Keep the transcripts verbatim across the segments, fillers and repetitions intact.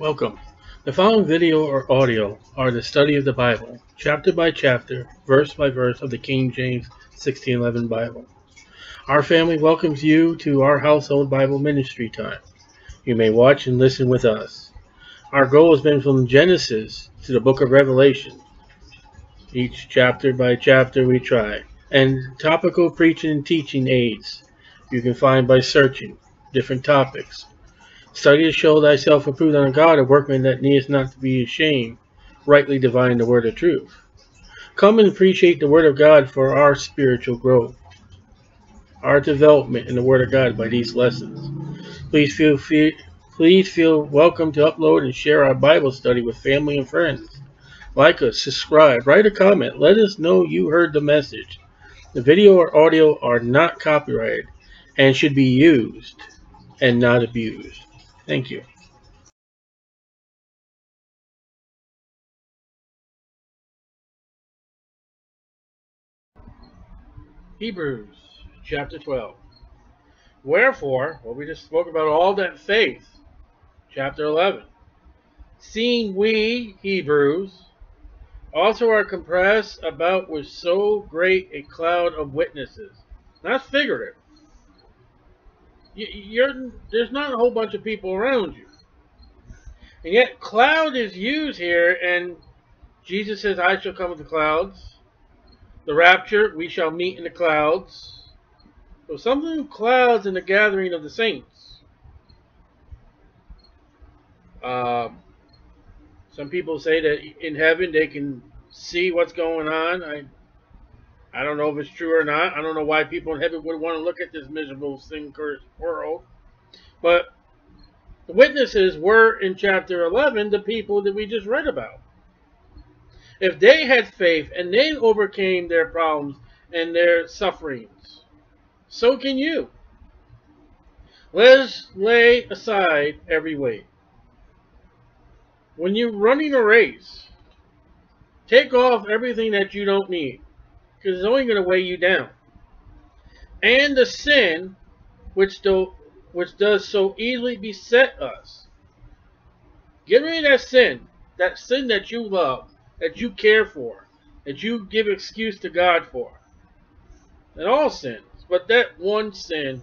Welcome. The following video or audio are the study of the Bible, chapter by chapter, verse by verse of the King James sixteen eleven Bible. Our family welcomes you to our Household Bible Ministry Time. You may watch and listen with us. Our goal has been from Genesis to the book of Revelation. Each chapter by chapter we try. And topical preaching and teaching aids you can find by searching different topics. Study to show thyself approved unto God, a workman that needeth not to be ashamed, rightly dividing the word of truth. Come and appreciate the word of God for our spiritual growth, our development in the word of God by these lessons. Please feel, feel, please feel welcome to upload and share our Bible study with family and friends. Like us, subscribe, write a comment, let us know you heard the message. The video or audio are not copyrighted and should be used and not abused. Thank you. Hebrews chapter twelve. Wherefore, what we just spoke about, all that faith, chapter eleven. Seeing we, Hebrews, also are compassed about with so great a cloud of witnesses. Not figurative. You're, there's not a whole bunch of people around you. And yet cloud is used here, and Jesus says, I shall come with the clouds. The rapture, we shall meet in the clouds. So something of clouds in the gathering of the saints. Uh, some people say that in heaven they can see what's going on. I I don't know if it's true or not. I don't know why people in heaven would want to look at this miserable, sin-cursed world. But the witnesses were, in chapter eleven, the people that we just read about. If they had faith and they overcame their problems and their sufferings, so can you. Let us lay aside every weight. When you're running a race, take off everything that you don't need, because it's only going to weigh you down. And the sin which do, which does so easily beset us. Get rid of that sin. That sin that you love, that you care for, that you give excuse to God for. And all sins, but that one sin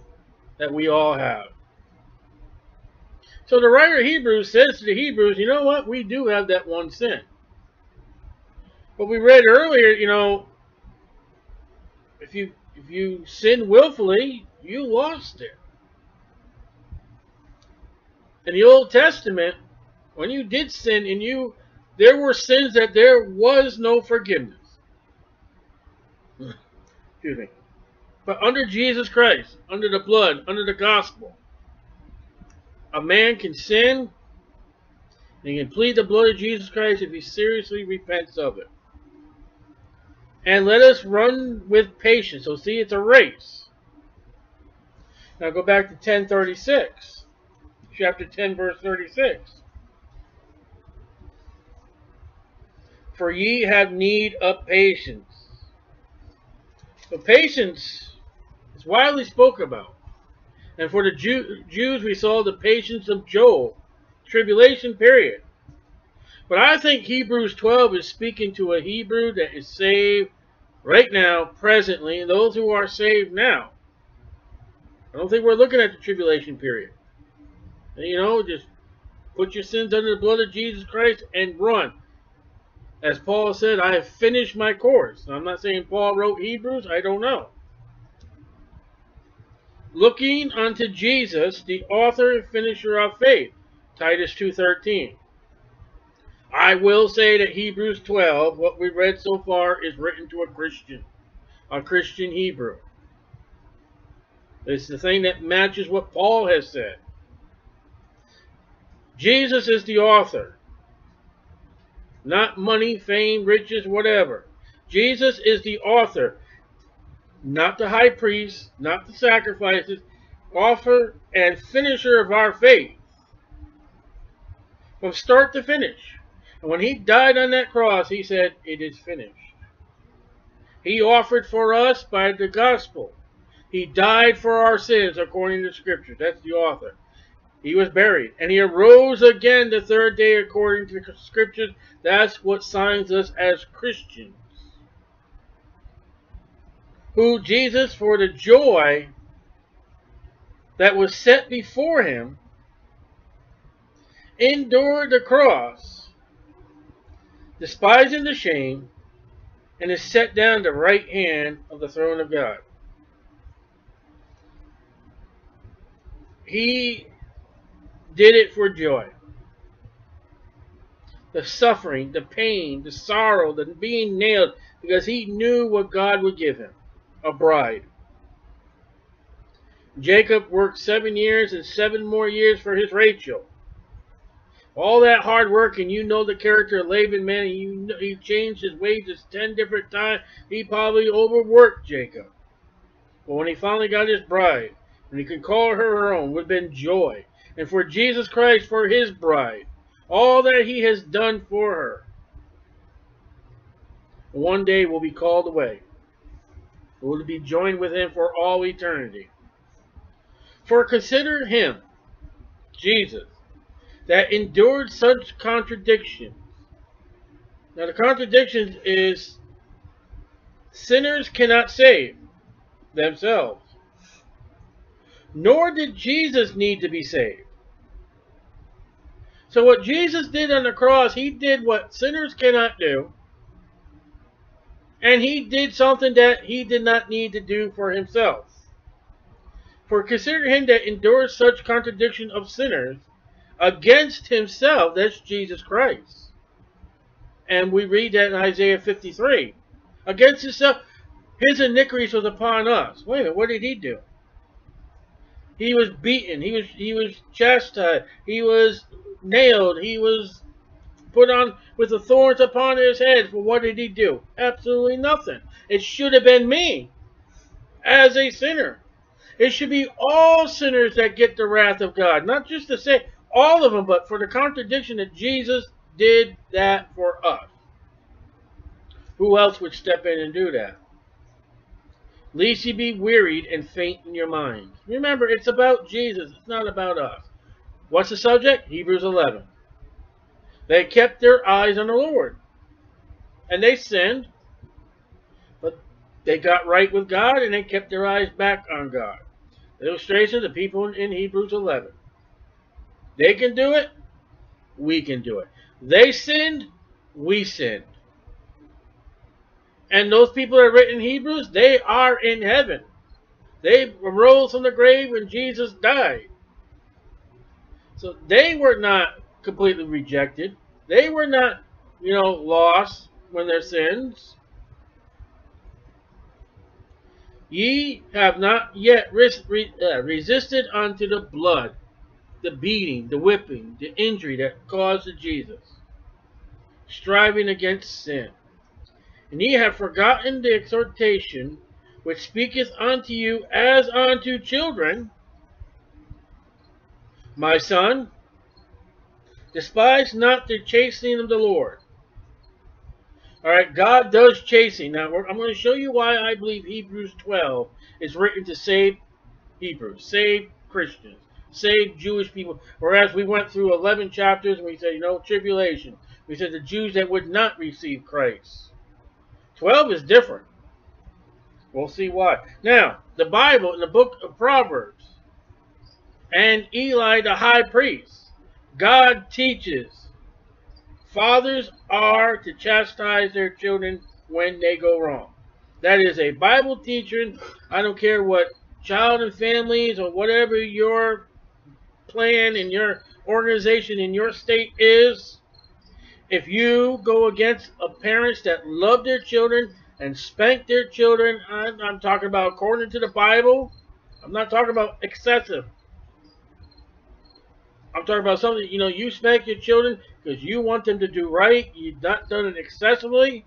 that we all have. So the writer of Hebrews says to the Hebrews, you know what? We do have that one sin. But we read earlier, you know, If you, if you sin willfully, you lost it. In the Old Testament, when you did sin and you, there were sins that there was no forgiveness. Excuse me. But under Jesus Christ, under the blood, under the gospel, a man can sin and he can plead the blood of Jesus Christ if he seriously repents of it. And let us run with patience. So see, it's a race. Now go back to ten thirty-six. Chapter ten, verse thirty-six. For ye have need of patience. So patience is widely spoken about. And for the Jew, Jews, we saw the patience of Job. Tribulation period. But I think Hebrews twelve is speaking to a Hebrew that is saved right now, presently, and those who are saved now. I don't think we're looking at the tribulation period. And, you know, just put your sins under the blood of Jesus Christ and run. As Paul said, I have finished my course. Now, I'm not saying Paul wrote Hebrews. I don't know. Looking unto Jesus, the author and finisher of faith. Titus two thirteen. I will say that Hebrews twelve, what we read so far, is written to a Christian, a Christian Hebrew. It's the thing that matches what Paul has said. Jesus is the author, not money, fame, riches, whatever. Jesus is the author, not the high priest, not the sacrifices, author and finisher of our faith, from start to finish. And when he died on that cross, he said, it is finished. He offered for us by the gospel. He died for our sins according to Scripture. That's the author. He was buried, and he arose again the third day according to the Scriptures. That's what signs us as Christians. Who Jesus, for the joy that was set before him, endured the cross, despising the shame, and is set down at the right hand of the throne of God. He did it for joy. The suffering, the pain, the sorrow, the being nailed, because he knew what God would give him, a bride. Jacob worked seven years and seven more years for his Rachel. All that hard work, and you know the character of Laban, man. You know, he changed his wages ten different times. He probably overworked Jacob. But when he finally got his bride, and he could call her her own, would have been joy. And for Jesus Christ, for his bride, all that he has done for her, one day will be called away. Will be joined with him for all eternity. For consider him, Jesus, that endured such contradiction. Now the contradiction is sinners cannot save themselves. Nor did Jesus need to be saved. So what Jesus did on the cross, he did what sinners cannot do. And he did something that he did not need to do for himself. For consider him that endures such contradiction of sinners against himself, that's Jesus Christ. And we read that in Isaiah fifty-three. Against himself, his iniquities was upon us. Wait a minute, what did he do? He was beaten, he was, he was chastised, he was nailed, he was put on with the thorns upon his head. For what did he do? Absolutely nothing. It should have been me as a sinner. It should be all sinners that get the wrath of God. Not just to say all of them, but for the contradiction that Jesus did that for us. Who else would step in and do that? Lest ye be wearied and faint in your mind. Remember, it's about Jesus. It's not about us. What's the subject? Hebrews eleven. They kept their eyes on the Lord. And they sinned. But they got right with God and they kept their eyes back on God. The illustration of the people in Hebrews eleven. They can do it. We can do it. They sinned. We sinned. And those people that are written in Hebrews, they are in heaven. They arose from the grave when Jesus died. So they were not completely rejected. They were not, you know, lost when their sins. Ye have not yet res re uh, resisted unto the blood, the beating, the whipping, the injury that caused to Jesus, striving against sin. And ye have forgotten the exhortation which speaketh unto you as unto children. My son, despise not the chastening of the Lord. Alright, God does chasing. Now, I'm going to show you why I believe Hebrews twelve is written to save Hebrews, save Christians, save Jewish people. Whereas we went through eleven chapters and we said, you know, tribulation. We said the Jews that would not receive Christ. twelve is different. We'll see why. Now, the Bible in the book of Proverbs and Eli the high priest, God teaches fathers are to chastise their children when they go wrong. That is a Bible teaching. I don't care what child and families or whatever your plan and your organization in your state is. If you go against a parents that love their children and spank their children, I'm, I'm talking about according to the Bible. I'm not talking about excessive. I'm talking about something, you know, you spank your children because you want them to do right. You've not done it excessively.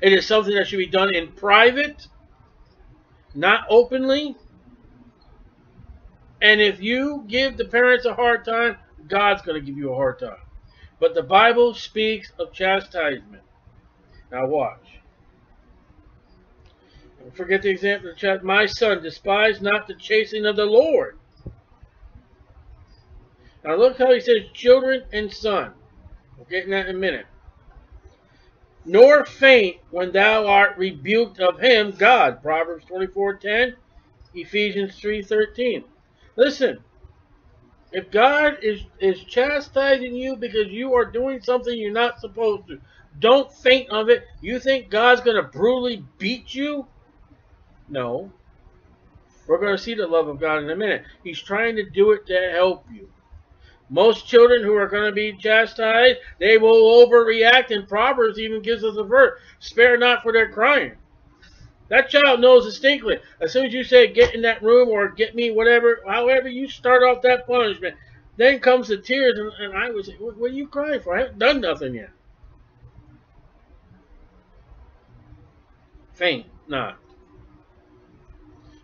It is something that should be done in private, not openly. And if you give the parents a hard time, God's going to give you a hard time. But the Bible speaks of chastisement. Now watch. Don't forget the example of chastisement. My son, despise not the chastening of the Lord. Now look how he says children and son. We'll get in that in a minute. Nor faint when thou art rebuked of him, God. Proverbs twenty-four ten, Ephesians three thirteen. Listen, if God is, is chastising you because you are doing something you're not supposed to, don't faint of it. You think God's going to brutally beat you? No. We're going to see the love of God in a minute. He's trying to do it to help you. Most children who are going to be chastised, they will overreact, and Proverbs even gives us a verse, spare not for their crying. That child knows distinctly. As soon as you say, get in that room or get me, whatever, however you start off that punishment, then comes the tears, and, and I would say, what, what are you crying for? I haven't done nothing yet. Faint not.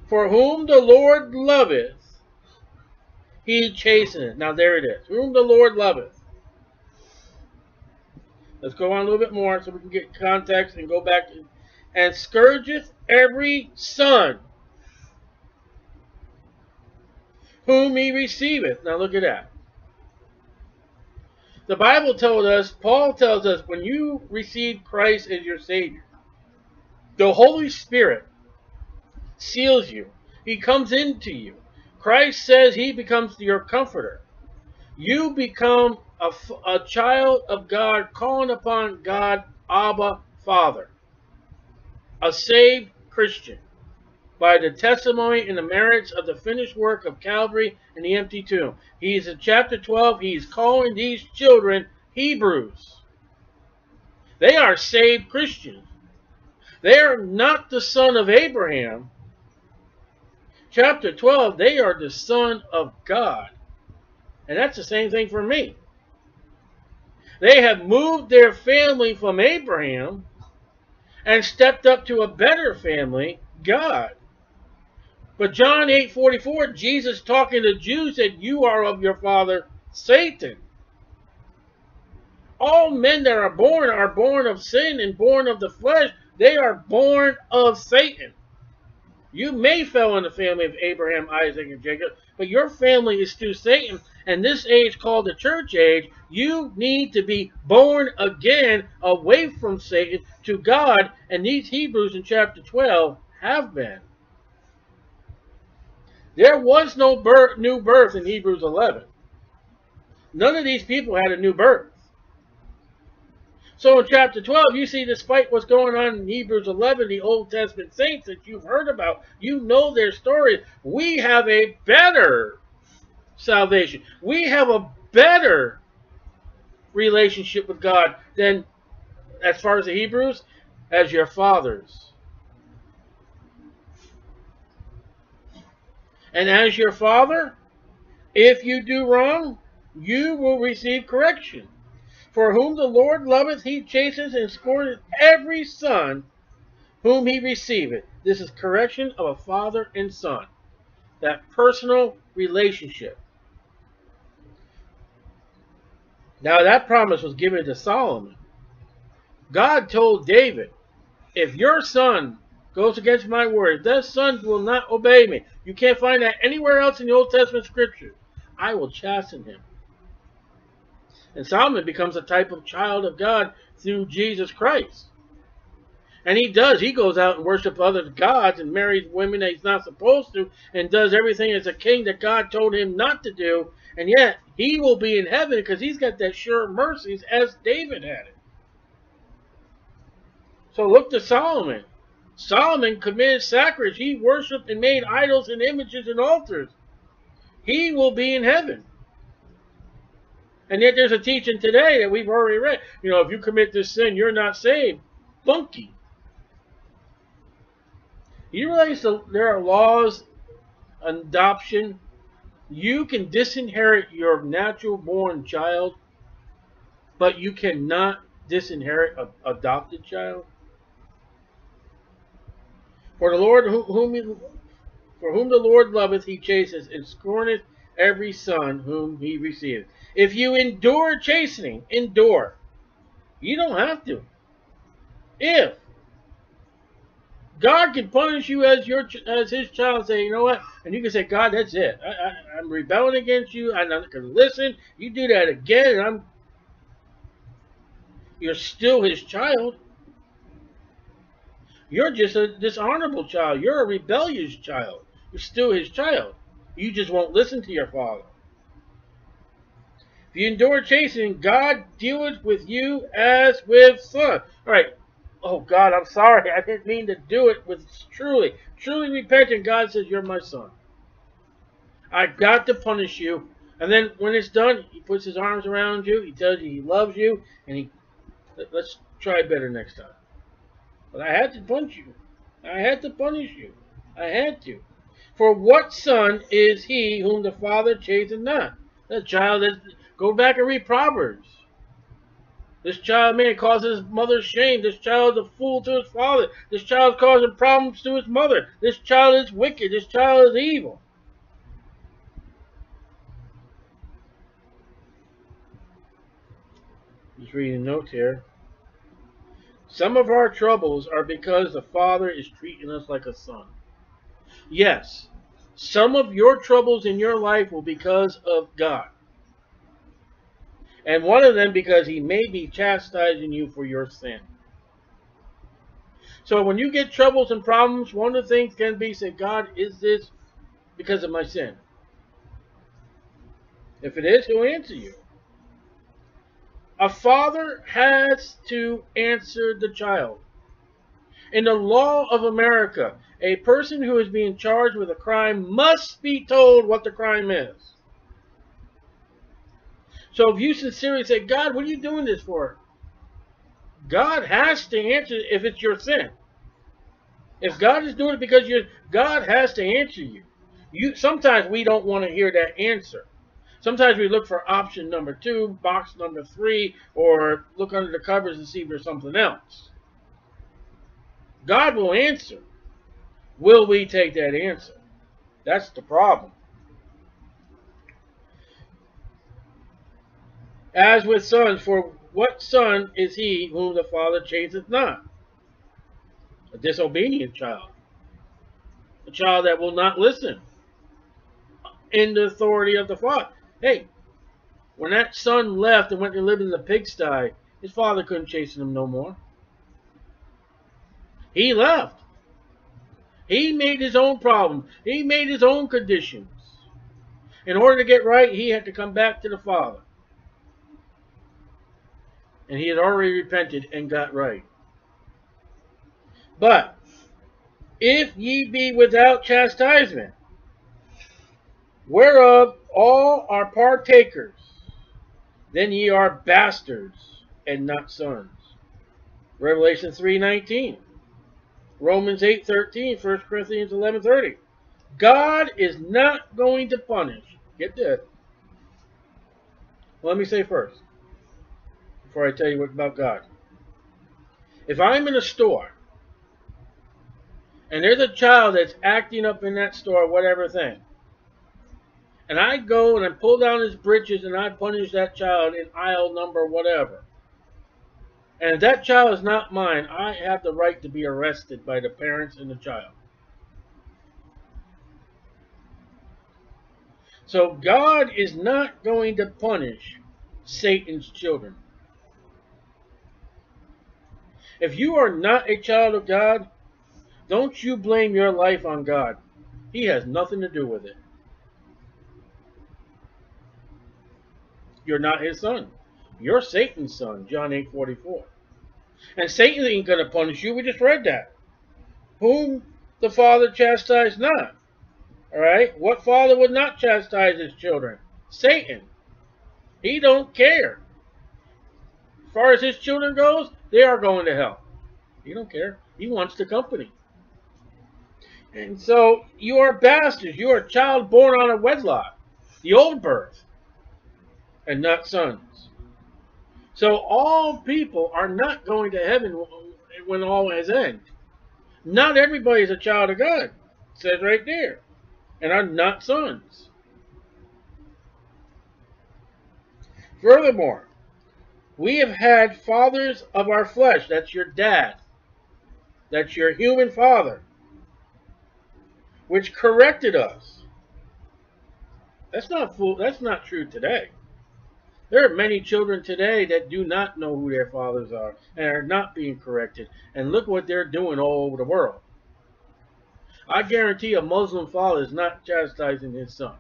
For whom the Lord loveth, he chasteneth. Now there it is. Whom the Lord loveth. Let's go on a little bit more so we can get context and go back to, and scourgeth every son whom he receiveth. Now look at that. The Bible told us, Paul tells us, when you receive Christ as your Savior, the Holy Spirit seals you. He comes into you. Christ says he becomes your comforter. You become a, a child of God, calling upon God, Abba, Father. A saved Christian by the testimony and the merits of the finished work of Calvary and the empty tomb. He is in chapter twelve. He is calling these children Hebrews. They are saved Christians. They are not the son of Abraham. Chapter twelve, they are the son of God. And that's the same thing for me. They have moved their family from Abraham and stepped up to a better family, God. But John eight forty-four, Jesus talking to Jews said, you are of your father, Satan. All men that are born are born of sin and born of the flesh. They are born of Satan. You may fell in the family of Abraham, Isaac, and Jacob, but your family is still Satan. And this age called the church age, you need to be born again away from Satan to God. And these Hebrews in chapter twelve have been. There was no birth, new birth in Hebrews eleven. None of these people had a new birth. So in chapter twelve, you see, despite what's going on in Hebrews eleven, the Old Testament saints that you've heard about, you know their story. We have a better salvation. We have a better relationship with God than, as far as the Hebrews, as your fathers. And as your father, if you do wrong, you will receive correction. For whom the Lord loveth, he chasteneth and scourgeth every son whom he receiveth. This is correction of a father and son. That personal relationship. Now that promise was given to Solomon. God told David, if your son goes against my word, that son will not obey me. You can't find that anywhere else in the Old Testament scriptures. I will chasten him. And Solomon becomes a type of child of God through Jesus Christ. And he does. He goes out and worships other gods and marries women that he's not supposed to and does everything as a king that God told him not to do. And yet, he will be in heaven because he's got that sure mercies as David had it. So look to Solomon. Solomon committed sacrilege. He worshipped and made idols and images and altars. He will be in heaven. And yet there's a teaching today that we've already read. You know, if you commit this sin, you're not saved. Bunky. You realize there are laws on adoption. You can disinherit your natural born child, but you cannot disinherit an adopted child. For the Lord whom he, for whom the Lord loveth, he chasteth and scorneth every son whom he receiveth. If you endure chastening, endure. You don't have to. If God can punish you as your as his child and say, you know what? And you can say, God, that's it. I, I, I'm rebelling against you. I'm not going to listen. You do that again, and I'm... You're still his child. You're just a dishonorable child. You're a rebellious child. You're still his child. You just won't listen to your father. If you endure chastening, God dealeth with you as with son. All right. Oh, God, I'm sorry. I didn't mean to do it with truly. Truly repenting, God says, you're my son. I've got to punish you. And then when it's done, he puts his arms around you. He tells you he loves you. And he, let's try better next time. But I had to punch you. I had to punish you. I had to. For what son is he whom the father chasteneth not? That child is, go back and read Proverbs. This child may cause his mother shame. This child is a fool to his father. This child is causing problems to his mother. This child is wicked. This child is evil. Just reading a note here. Some of our troubles are because the father is treating us like a son. Yes, some of your troubles in your life will be because of God. And one of them because he may be chastising you for your sin. So when you get troubles and problems, one of the things can be say, God, is this because of my sin? If it is, he'll answer you. A father has to answer the child. In the law of America, a person who is being charged with a crime must be told what the crime is. So if you sincerely say, God, what are you doing this for? God has to answer if it's your sin. If God is doing it because you're, God has to answer you. You sometimes we don't want to hear that answer. Sometimes we look for option number two, box number three, or look under the covers and see if there's something else. God will answer. Will we take that answer? That's the problem. As with sons, for what son is he whom the father chasteneth not? A disobedient child. A child that will not listen in the authority of the father. Hey, when that son left and went to live in the pigsty, his father couldn't chasten him no more. He left. He made his own problem. He made his own conditions. In order to get right, he had to come back to the father. And he had already repented and got right. But if ye be without chastisement, whereof all are partakers, then ye are bastards and not sons. Revelation three nineteen. Romans eight thirteen, First Corinthians eleven thirty. God is not going to punish. Get this. Well, let me say first, before I tell you what about God. If I'm in a store, and there's a child that's acting up in that store, whatever thing, and I go and I pull down his britches and I punish that child in aisle number whatever, and if that child is not mine, I have the right to be arrested by the parents and the child. So God is not going to punish Satan's children. If you are not a child of God, don't you blame your life on God. He has nothing to do with it. You're not his son. You're Satan's son, John eight forty-four. And Satan ain't going to punish you. We just read that. Whom the father chastised not. All right? What father would not chastise his children? Satan. He don't care. As far as his children goes, they are going to hell. He don't care. He wants the company. And so you are bastards. You are a child born out of wedlock. The old birth. And not sons. So all people are not going to heaven when all has ended. Not everybody is a child of God. It says right there. And are not sons. Furthermore, we have had fathers of our flesh. That's your dad. That's your human father, which corrected us. That's not fool. That's not true today. There are many children today that do not know who their fathers are and are not being corrected. And look what they're doing all over the world. I guarantee a Muslim father is not chastising his son.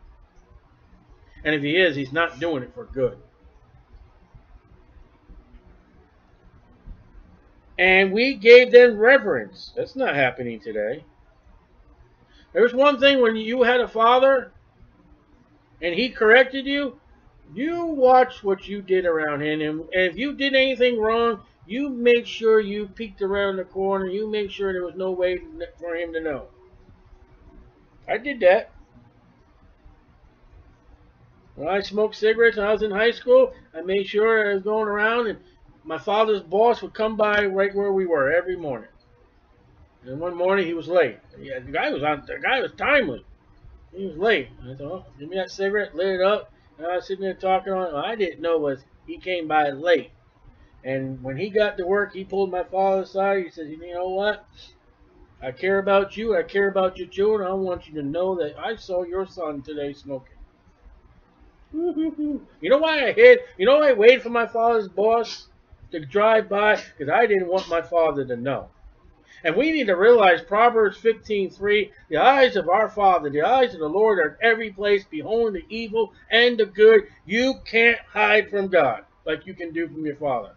And if he is, he's not doing it for good. And we gave them reverence. That's not happening today. There's one thing when you had a father and he corrected you, you watch what you did around him. And if you did anything wrong, you make sure you peeked around the corner. You make sure there was no way for him to know. I did that. When I smoked cigarettes when I was in high school, I made sure I was going around, and my father's boss would come by right where we were every morning. And one morning he was late. Yeah, the guy was on. The guy was timely. He was late. I thought, oh, give me that cigarette, lit it up. And I was sitting there talking on. What I didn't know was he came by late. And when he got to work, he pulled my father aside. He said, you know what? I care about you. I care about your children. I want you to know that I saw your son today smoking. You know why I hid? You know why I waited for my father's boss to drive by? Because I didn't want my father to know. And we need to realize Proverbs fifteen three, the eyes of our Father, the eyes of the Lord are in every place, beholding the evil and the good. You can't hide from God like you can do from your father.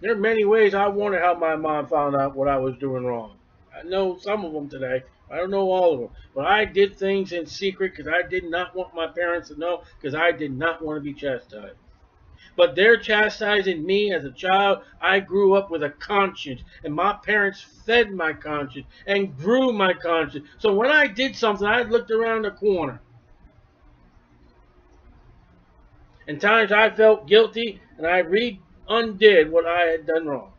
There are many ways I wonder how my mom found out what I was doing wrong. I know some of them today. I don't know all of them. But I did things in secret because I did not want my parents to know, because I did not want to be chastised. But they're chastising me as a child. I grew up with a conscience, and my parents fed my conscience and grew my conscience. So when I did something, I looked around the corner. And times I felt guilty, and I re undid what I had done wrong.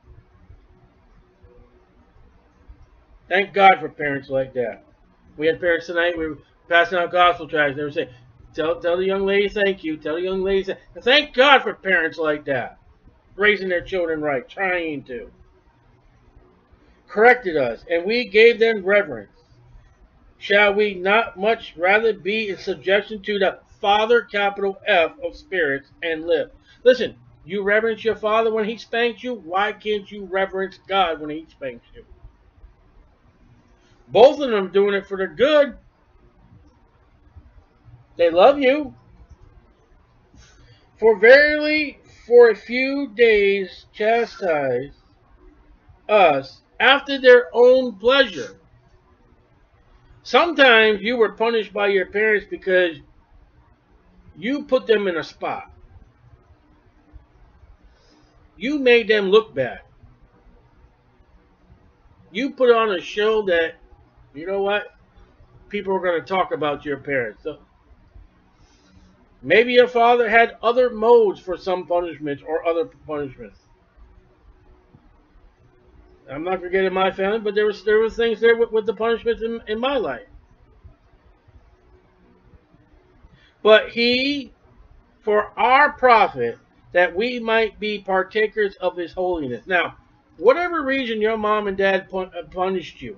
Thank God for parents like that. We had parents tonight. We were passing out gospel tracts. They were saying, Tell, tell the young lady thank you. Tell the young lady thank you. Thank God for parents like that. Raising their children right. Trying to. Corrected us. And we gave them reverence. Shall we not much rather be in subjection to the Father, capital F, of spirits and live? Listen. You reverence your father when he spanks you. Why can't you reverence God when he spanks you? Both of them doing it for the good. They love you. For verily, for a few days chastise us after their own pleasure. Sometimes you were punished by your parents because you put them in a spot. You made them look bad. You put on a show that, you know what, people are going to talk about your parents. So maybe your father had other modes for some punishments or other punishments. I'm not forgetting my family, but there was there were things there with, with the punishments in, in my life. But he, for our profit, that we might be partakers of his holiness. Now, whatever reason your mom and dad pun punished you,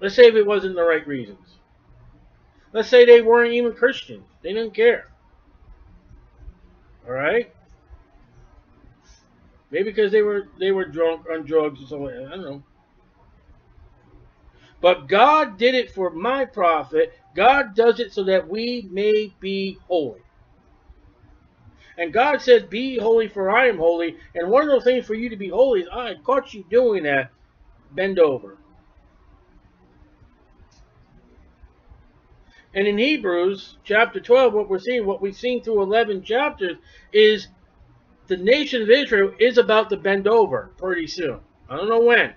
let's say if it wasn't the right reasons. Let's say they weren't even Christians. They didn't care. All right? Maybe because they were they were drunk on drugs or something. I don't know. But God did it for my profit. God does it so that we may be holy. And God says, be holy for I am holy. And one of those things for you to be holy is, I caught you doing that. Bend over. And in Hebrews chapter twelve, what we're seeing, what we've seen through eleven chapters, is the nation of Israel is about to bend over pretty soon. I don't know when.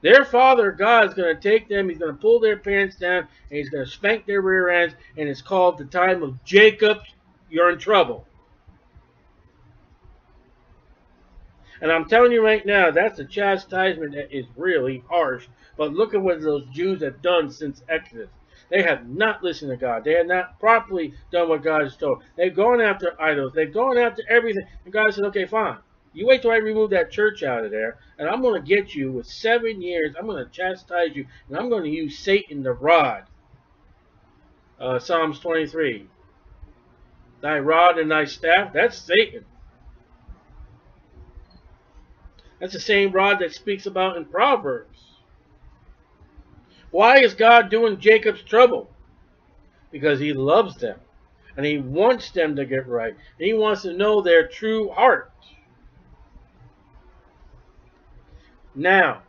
Their father, God, is going to take them, he's going to pull their parents down, and he's going to spank their rear ends, and it's called the time of Jacob, you're in trouble. And I'm telling you right now, that's a chastisement that is really harsh. But look at what those Jews have done since Exodus. They have not listened to God. They have not properly done what God has told. They've gone after idols. They've gone after everything. And God said, okay, fine. You wait till I remove that church out of there, and I'm going to get you with seven years. I'm going to chastise you, and I'm going to use Satan the rod. Uh, Psalms twenty-three. Thy rod and thy staff, that's Satan. That's the same rod that speaks about in Proverbs. Why is God doing Jacob's trouble? Because he loves them. And he wants them to get right. And he wants to know their true heart. Now,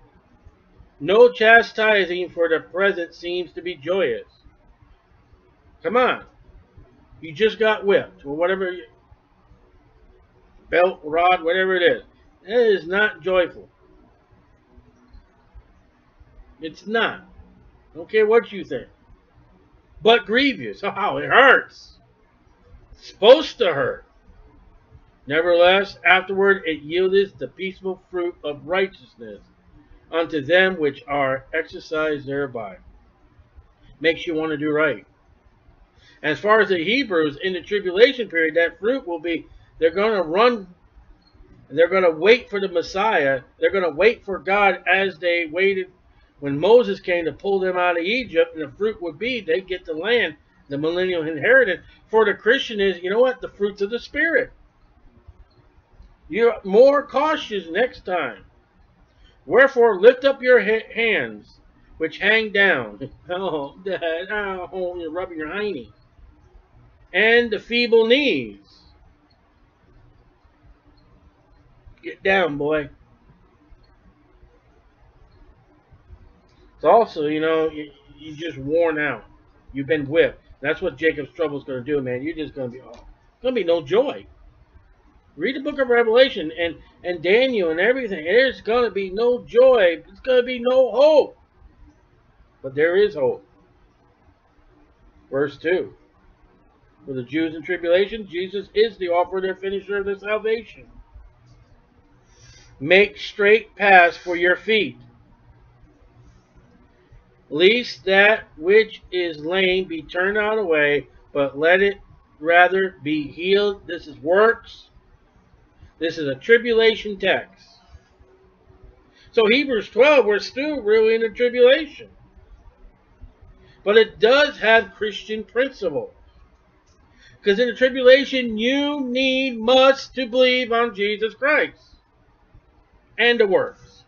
no chastising for the present seems to be joyous. Come on. You just got whipped. Or whatever. Belt, rod, whatever it is. It is not joyful. It's not. I don't care what you think. But grievous. Oh, it hurts. It's supposed to hurt. Nevertheless, afterward it yieldeth the peaceful fruit of righteousness unto them which are exercised thereby. Makes you want to do right. As far as the Hebrews, in the tribulation period, that fruit will be, they're going to run, and they're going to wait for the Messiah. They're going to wait for God as they waited when Moses came to pull them out of Egypt, and the fruit would be they get the land, the millennial inheritance. For the Christian is, you know what? The fruits of the Spirit. You're more cautious next time. Wherefore, lift up your hands, which hang down. Oh, Dad, oh, you're rubbing your hiney. And the feeble knees. Get down, boy. It's also, you know, you, you're just worn out. You've been whipped. That's what Jacob's trouble is going to do, man. You're just going to be, oh, it's going to be no joy. Read the book of Revelation and, and Daniel and everything. There's going to be no joy. There's going to be no hope. But there is hope. Verse two. For the Jews in tribulation, Jesus is the author and finisher of their salvation. Make straight paths for your feet. Lest that which is lame be turned out away, but let it rather be healed. This is works. This is a tribulation text. So Hebrews twelve, we're still really in the tribulation. But it does have Christian principle. Because in the tribulation, you need must to believe on Jesus Christ. And the works.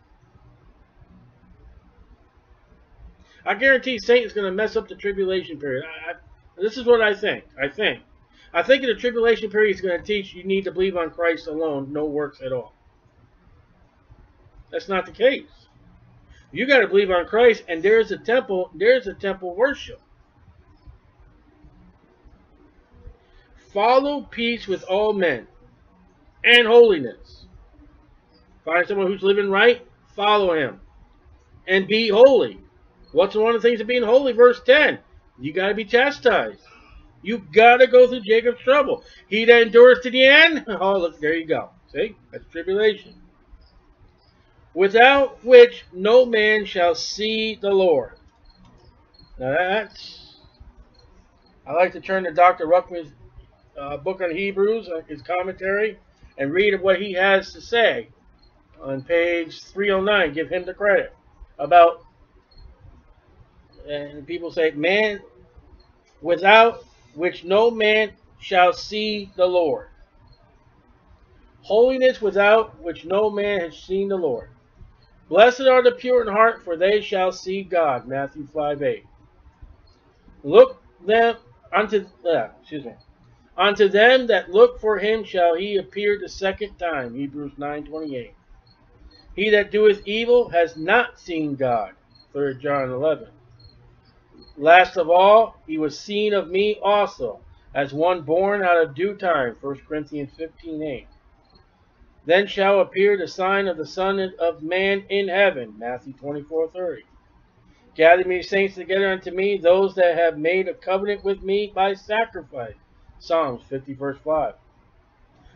I guarantee Satan's going to mess up the tribulation period. I, I, this is what I think. I think. I think in the tribulation period, he's going to teach you need to believe on Christ alone, no works at all. That's not the case. You got to believe on Christ, and there's a temple. There's a temple worship. Follow peace with all men, and holiness. Find someone who's living right. Follow him, and be holy. What's one of the things of being holy? Verse ten. You got to be chastised. You got to go through Jacob's trouble. He that endures to the end. Oh, look, there you go. See? That's tribulation. Without which no man shall see the Lord. Now that's... I like to turn to Doctor Ruckman's uh, book on Hebrews, his commentary, and read what he has to say on page three oh nine. Give him the credit. About... And people say, man, without which no man shall see the Lord. Holiness without which no man has seen the Lord. Blessed are the pure in heart, for they shall see God. Matthew five eight. Look them unto uh, excuse me. Unto them that look for him shall he appear the second time. Hebrews nine twenty-eight. He that doeth evil has not seen God. Third John eleven. Last of all, he was seen of me also, as one born out of due time. First Corinthians fifteen eight. Then shall appear the sign of the Son of Man in heaven. Matthew twenty-four thirty. Gather me saints together unto me, those that have made a covenant with me by sacrifice. Psalms fifty verse five.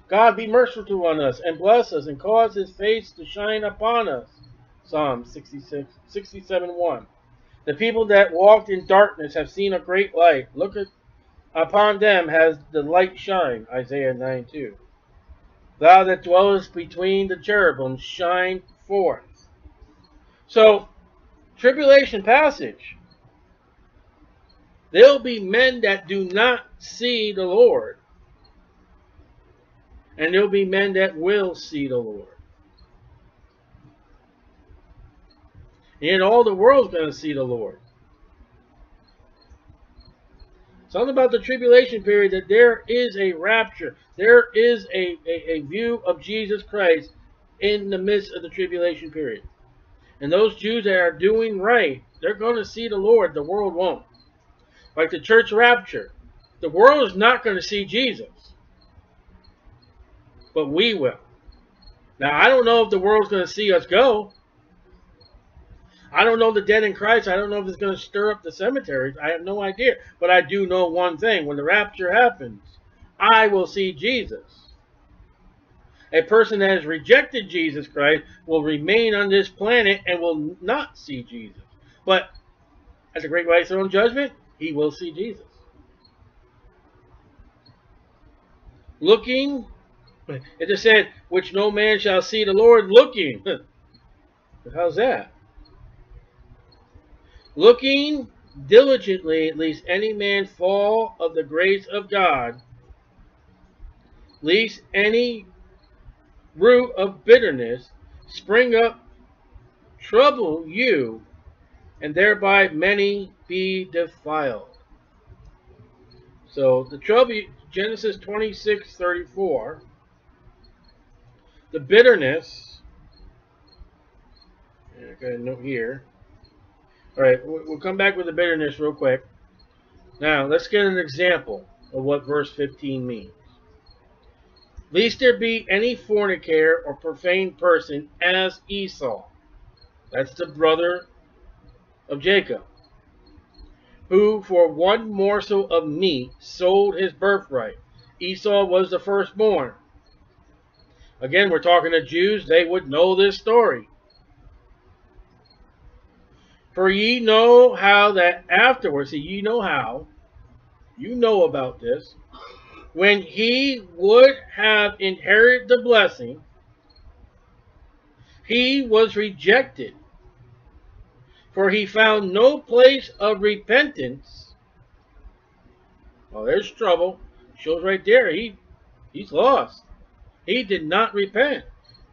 God be merciful to us, and bless us, and cause his face to shine upon us. Psalm sixty-six, sixty-seven one. The people that walked in darkness have seen a great light. Look upon them has the light shine. Isaiah nine two. Thou that dwellest between the cherubim, shine forth. So, tribulation passage. There'll be men that do not see the Lord. And there'll be men that will see the Lord. And all the world's going to see the Lord. Something about the tribulation period, that there is a rapture. There is a, a, a view of Jesus Christ in the midst of the tribulation period. And those Jews that are doing right, they're going to see the Lord. The world won't. Like the church rapture. The world is not going to see Jesus. But we will. Now, I don't know if the world's going to see us go. I don't know the dead in Christ. I don't know if it's going to stir up the cemeteries. I have no idea. But I do know one thing. When the rapture happens, I will see Jesus. A person that has rejected Jesus Christ will remain on this planet and will not see Jesus. But at the great white throne judgment, he will see Jesus. Looking, it just said, which no man shall see the Lord looking. How's that? Looking diligently, lest any man fall of the grace of God, lest any root of bitterness spring up, trouble you, and thereby many be defiled. So the trouble, Genesis twenty-six thirty-four, the bitterness. I got a note here. All right, we'll come back with the bitterness real quick. Now, let's get an example of what verse fifteen means. Lest there be any fornicator or profane person as Esau. That's the brother of Jacob. Who for one morsel of meat sold his birthright. Esau was the firstborn. Again, we're talking to Jews. They would know this story. For ye know how that afterwards, see, ye know how, you know about this, when he would have inherited the blessing, he was rejected, for he found no place of repentance. Well, there's trouble. Shows right there, he, he's lost. He did not repent,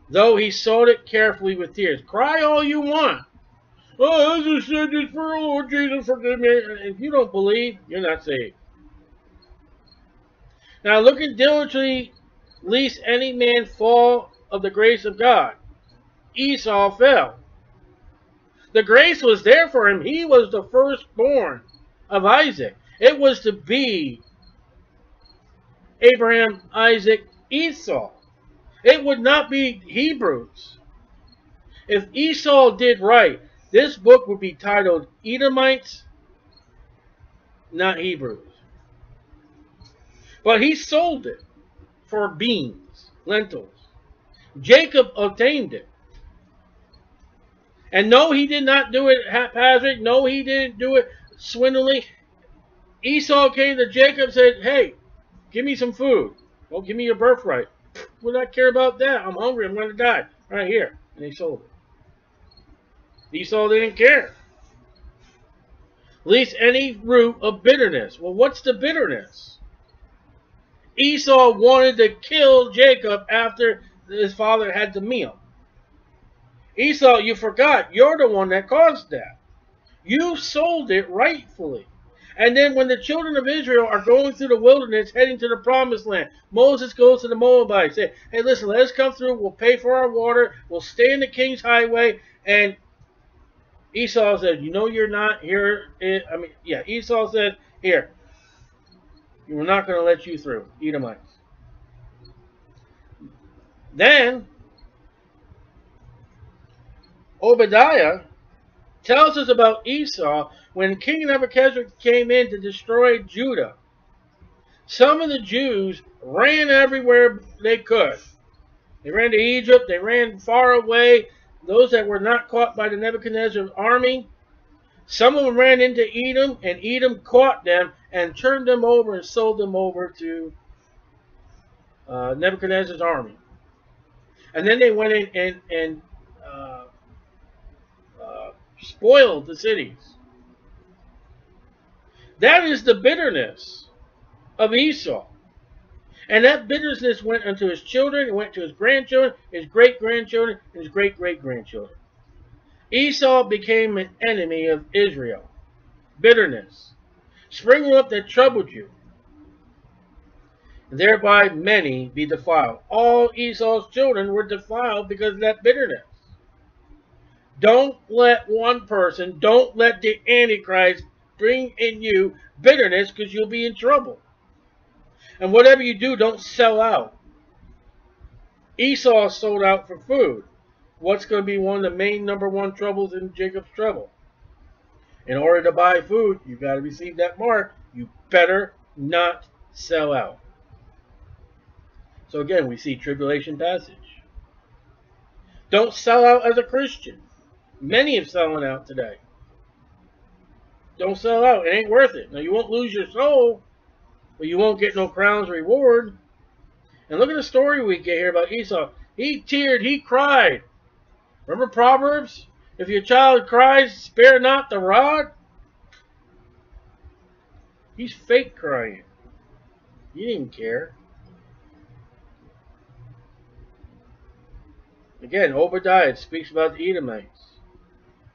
though he sold it carefully with tears. Cry all you want. Oh, this is sin, this for Lord Jesus, forgive me. If you don't believe, you're not saved. Now, looking diligently, lest any man fall of the grace of God. Esau fell. The grace was there for him. He was the firstborn of Isaac. It was to be Abraham, Isaac, Esau. It would not be Hebrews. If Esau did right, this book would be titled Edomites, not Hebrews. But he sold it for beans, lentils. Jacob obtained it. And no, he did not do it haphazard. No, he didn't do it swindling. Esau came to Jacob and said, hey, give me some food. Oh, give me your birthright. Would I care about that? I'm hungry. I'm going to die. Right here. And he sold it. Esau didn't care. Lest any root of bitterness. Well, what's the bitterness? Esau wanted to kill Jacob after his father had the meal. Esau, you forgot. You're the one that caused that. You sold it rightfully. And then when the children of Israel are going through the wilderness, heading to the promised land, Moses goes to the Moabites. Say, hey, listen, let us come through. We'll pay for our water. We'll stay in the king's highway. And Esau said, you know you're not here. I mean, yeah, Esau said, here, we're not going to let you through, Edomites. Then, Obadiah tells us about Esau when King Nebuchadnezzar came in to destroy Judah. Some of the Jews ran everywhere they could. They ran to Egypt. They ran far away. Those that were not caught by the Nebuchadnezzar army, Some of them ran into Edom, and Edom caught them and turned them over and sold them over to uh, Nebuchadnezzar's army. And then they went in and, and uh, uh, spoiled the cities. That is the bitterness of Esau. And that bitterness went unto his children, it went to his grandchildren, his great-grandchildren, and his great-great-grandchildren. Esau became an enemy of Israel. Bitterness. Springing up that troubled you. And thereby many be defiled. All Esau's children were defiled because of that bitterness. Don't let one person, don't let the Antichrist bring in you bitterness, because you'll be in trouble. And whatever you do, don't sell out. Esau sold out for food. What's going to be one of the main number one troubles in Jacob's trouble? In order to buy food, you've got to receive that mark. You better not sell out. So again, we see tribulation passage. Don't sell out as a Christian. Many are selling out today. Don't sell out. It ain't worth it. Now, you won't lose your soul, but you won't get no crowns reward. And look at the story we get here about Esau. He teared, he cried. Remember Proverbs? If your child cries, spare not the rod. He's fake crying. He didn't care. Again, Obadiah speaks about the Edomites.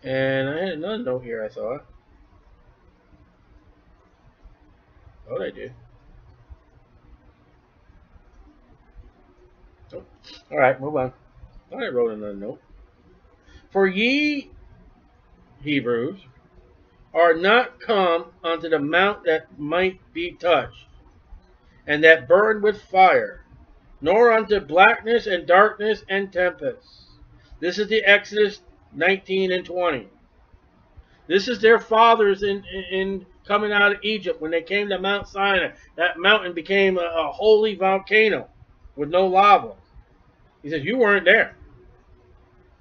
And I had another note here, I thought. What I do. Oh, all right, move on. Thought I wrote another note. For ye, Hebrews, are not come unto the mount that might be touched, and that burned with fire, nor unto blackness and darkness and tempest. This is the Exodus nineteen and twenty. This is their fathers in in. coming out of Egypt when they came to Mount Sinai. That mountain became a, a holy volcano with no lava. He says, you weren't there.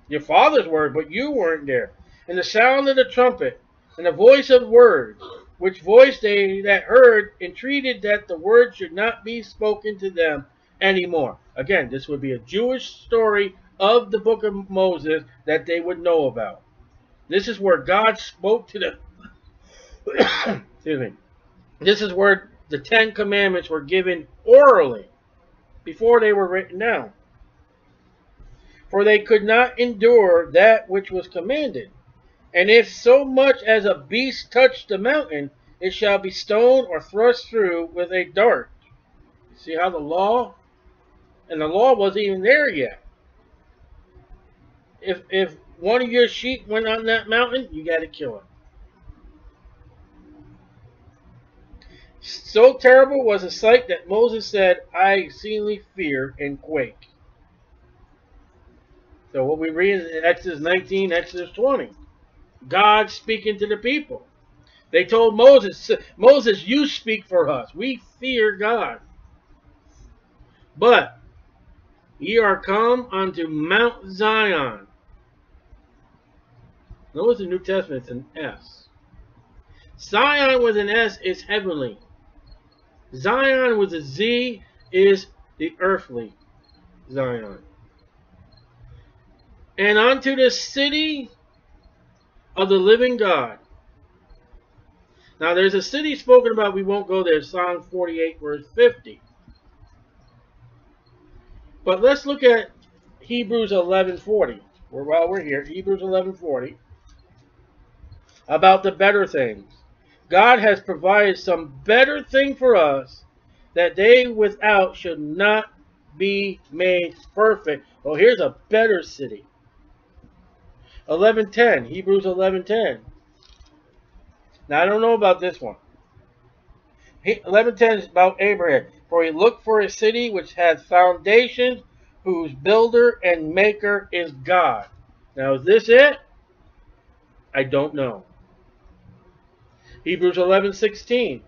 Your fathers were, but you weren't there. And the sound of the trumpet and the voice of words, which voice they that heard entreated that the word should not be spoken to them anymore. Again, this would be a Jewish story of the book of Moses that they would know about. This is where God spoke to them. Excuse me. This is where the Ten Commandments were given orally before they were written down. For they could not endure that which was commanded. And if so much as a beast touch the mountain, it shall be stoned or thrust through with a dart. See how the law, and the law wasn't even there yet. If, if one of your sheep went on that mountain, you got to kill it. So terrible was the sight that Moses said, I exceedingly fear and quake. So what we read in Exodus nineteen, Exodus twenty. God speaking to the people. They told Moses, Moses, you speak for us. We fear God. But ye are come unto Mount Zion. Notice the New Testament, it's an S. Zion with an S is heavenly. Zion with a Z is the earthly Zion. And unto the city of the living God. Now there's a city spoken about, we won't go there, Psalm forty-eight, verse fifty. But let's look at Hebrews eleven forty. While we're here, Hebrews eleven forty. About the better things. God has provided some better thing for us, that they without should not be made perfect. Well, here's a better city. eleven ten, Hebrews eleven ten. Now, I don't know about this one. eleven ten is about Abraham. For he looked for a city which hath foundations, whose builder and maker is God. Now, is this it? I don't know. Hebrews eleven sixteen.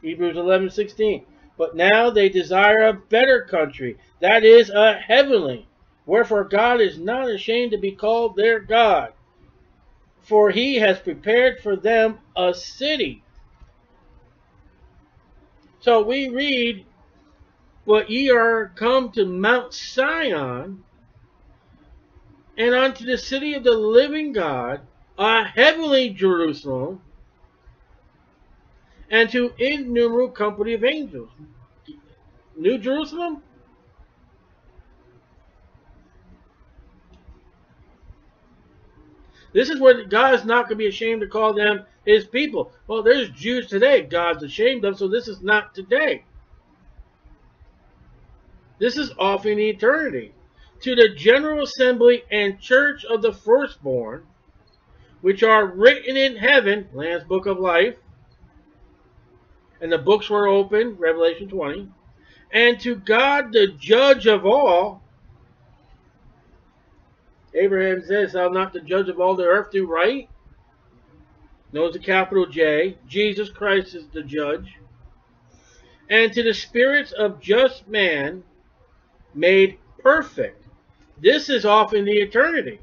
Hebrews eleven sixteen. But now they desire a better country, that is, a heavenly. Wherefore God is not ashamed to be called their God, for he has prepared for them a city. So we read, "But ye are come to Mount Sion, and unto the city of the living God, a heavenly Jerusalem, and to innumerable company of angels." New Jerusalem? This is where God is not going to be ashamed to call them his people. Well, there's Jews today God's ashamed of, so this is not today. This is off in eternity. "To the general assembly and church of the firstborn, which are written in heaven," Lamb's book of life, and the books were opened, Revelation twenty, "and to God the judge of all." Abraham says, "I'm not the judge of all the earth," do right? Knows the capital J. Jesus Christ is the judge. "And to the spirits of just man made perfect." This is off in the eternity.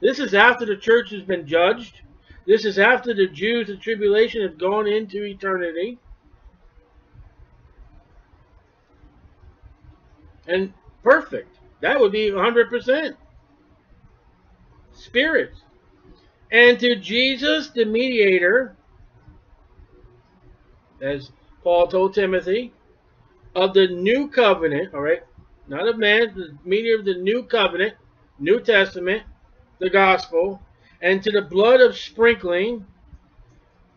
This is after the church has been judged. This is after the Jews of tribulation have gone into eternity. And perfect. That would be one hundred percent. Spirits. "And to Jesus, the mediator," as Paul told Timothy, "of the new covenant," all right, not of man, the mediator of the new covenant, New Testament, the gospel, "and to the blood of sprinkling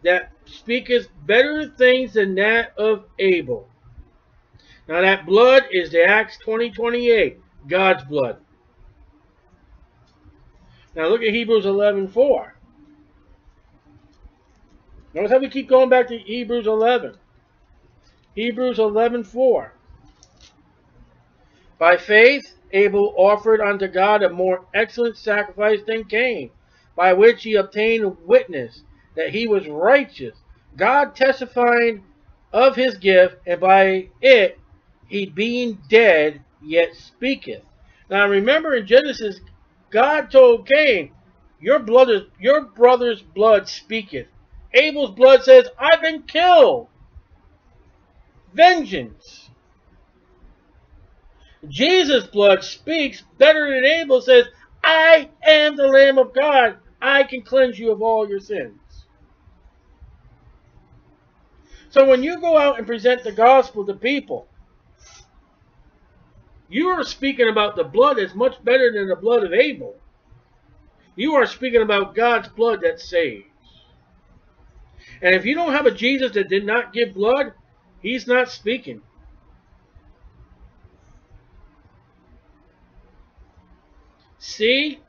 that speaketh better things than that of Abel." Now that blood is the Acts twenty twenty-eight. God's blood. Now look at Hebrews eleven four. Notice how we keep going back to Hebrews eleven. Hebrews eleven four. "By faith Abel offered unto God a more excellent sacrifice than Cain, by which he obtained witness that he was righteous, God testifying of his gift, and by it he being dead yet speaketh." Now remember, in Genesis, God told Cain, your, blood, your brother's blood speaketh. Abel's blood says, I've been killed. Vengeance. Jesus' blood speaks better than Abel, says, I am the Lamb of God. I can cleanse you of all your sins. So when you go out and present the gospel to people, you are speaking about the blood that's much better than the blood of Abel. You are speaking about God's blood that saves. And if you don't have a Jesus that did not give blood, he's not speaking. "See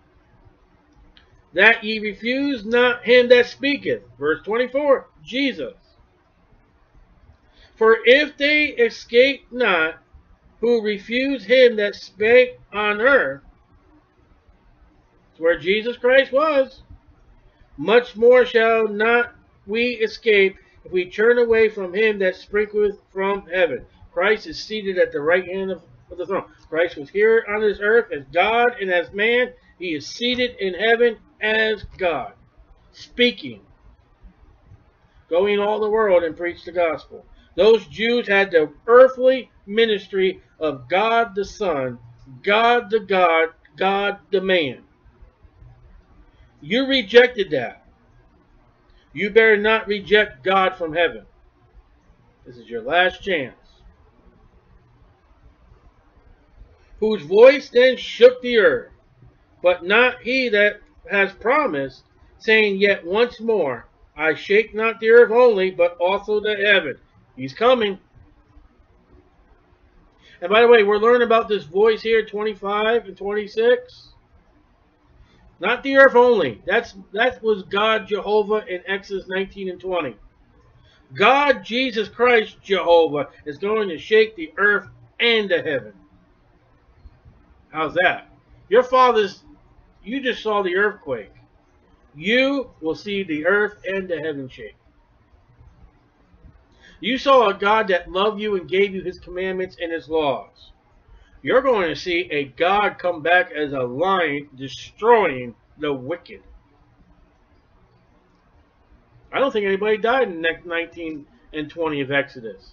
that ye refuse not him that speaketh." Verse twenty-four, Jesus. "For if they escape not, who refuse him that spake on earth," it's where Jesus Christ was, "much more shall not we escape if we turn away from him that sprinkleth from heaven." Christ is seated at the right hand of the throne. Christ was here on this earth as God and as man. He is seated in heaven as God, speaking, going all the world and preach the gospel. Those Jews had the earthly ministry of God the Son, God the God, God the man. You rejected that. You better not reject God from heaven. This is your last chance. "Whose voice then shook the earth, but not he that has promised, saying yet once more, I shake not the earth only, but also the heaven." He's coming. And by the way, we're learning about this voice here, twenty-five and twenty-six. Not the earth only. That's that was God Jehovah in Exodus nineteen and twenty. God Jesus Christ Jehovah is going to shake the earth and the heaven. How's that? Your fathers, you just saw the earthquake. You will see the earth and the heaven shake. You saw a God that loved you and gave you his commandments and his laws. You're going to see a God come back as a lion, destroying the wicked. I don't think anybody died in nineteen and twenty of Exodus.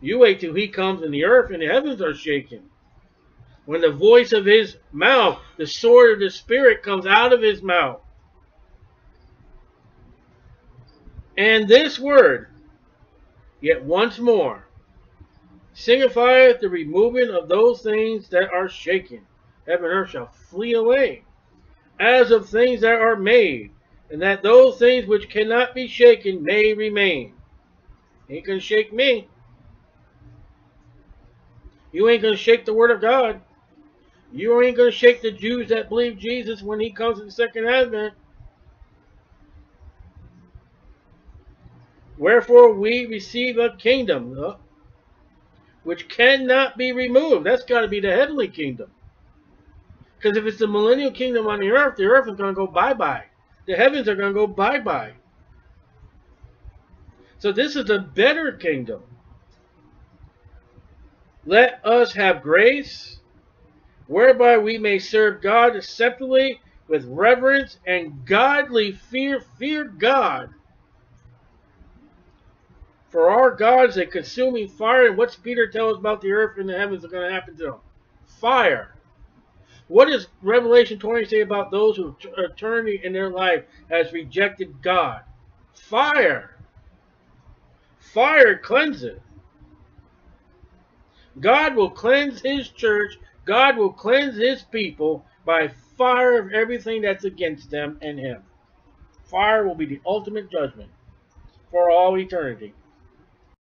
You wait till he comes and the earth and the heavens are shaken. When the voice of his mouth, the sword of the Spirit comes out of his mouth. And this word, yet once more, signifieth the removing of those things that are shaken. Heaven and earth shall flee away, as of things that are made, and that those things which cannot be shaken may remain. Ain't gonna shake me. You ain't gonna shake the Word of God. You ain't gonna shake the Jews that believe Jesus when he comes in the second advent. Wherefore we receive a kingdom uh, which cannot be removed. That's got to be the heavenly kingdom. Because if it's the millennial kingdom on the earth, the earth is going to go bye-bye. The heavens are going to go bye-bye. So this is the better kingdom. Let us have grace, whereby we may serve God acceptably with reverence and godly fear. Fear God. For our God is a consuming fire. And what's Peter tell us about the earth and the heavens are going to happen to them? Fire. What does Revelation twenty say about those who have eternity in their life has rejected God? Fire. Fire cleanseth. God will cleanse his church. God will cleanse his people by fire of everything that's against them and him. Fire will be the ultimate judgment for all eternity.